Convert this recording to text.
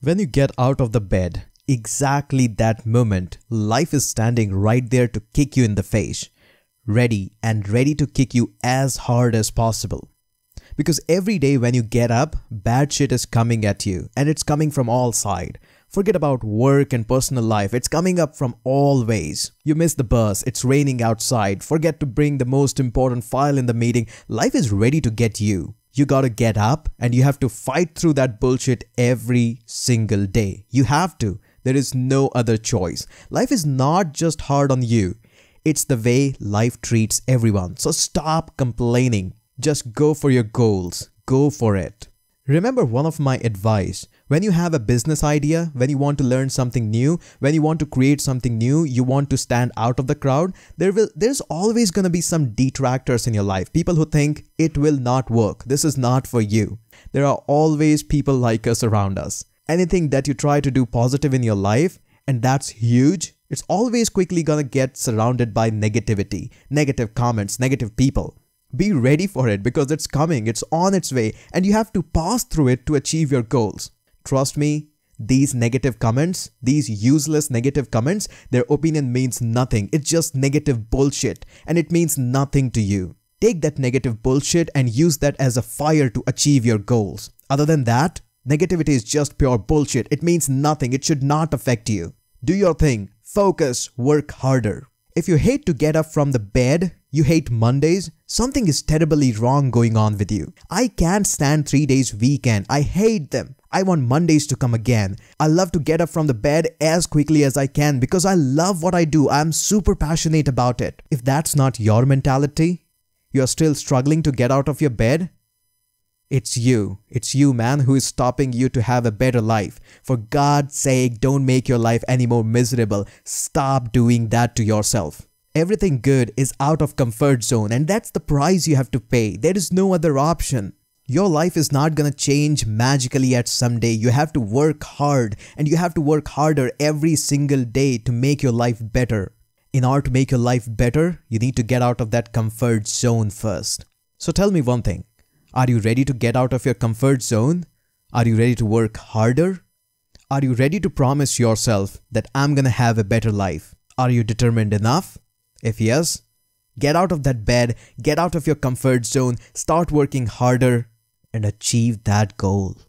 When you get out of the bed, exactly that moment, life is standing right there to kick you in the face, ready to kick you as hard as possible. Because every day when you get up, bad shit is coming at you, and it's coming from all sides. Forget about work and personal life, it's coming up from all ways. You miss the bus, it's raining outside, forget to bring the most important file in the meeting, life is ready to get you. You gotta get up and you have to fight through that bullshit every single day. You have to. There is no other choice. Life is not just hard on you. It's the way life treats everyone. So stop complaining. Just go for your goals. Go for it. Remember one of my advice. When you have a business idea, when you want to learn something new, when you want to create something new, you want to stand out of the crowd, there's always going to be some detractors in your life. People who think it will not work. This is not for you. There are always people like us around us. Anything that you try to do positive in your life, and that's huge, it's always quickly going to get surrounded by negativity, negative comments, negative people. Be ready for it because it's coming, it's on its way, and you have to pass through it to achieve your goals. Trust me, these negative comments, these useless negative comments, their opinion means nothing. It's just negative bullshit and it means nothing to you. Take that negative bullshit and use that as a fire to achieve your goals. Other than that, negativity is just pure bullshit. It means nothing. It should not affect you. Do your thing. Focus. Work harder. If you hate to get up from the bed, you hate Mondays, something is terribly wrong going on with you. I can't stand 3 days weekend. I hate them. I want Mondays to come again. I love to get up from the bed as quickly as I can because I love what I do. I'm super passionate about it. If that's not your mentality, you're still struggling to get out of your bed, it's you. It's you, man, who is stopping you to have a better life. For God's sake, don't make your life any more miserable. Stop doing that to yourself. Everything good is out of comfort zone and that's the price you have to pay. There is no other option. Your life is not gonna change magically at some day. You have to work hard and you have to work harder every single day to make your life better. In order to make your life better, you need to get out of that comfort zone first. So tell me one thing. Are you ready to get out of your comfort zone? Are you ready to work harder? Are you ready to promise yourself that I'm gonna have a better life? Are you determined enough? If yes, get out of that bed, get out of your comfort zone, start working harder and achieve that goal.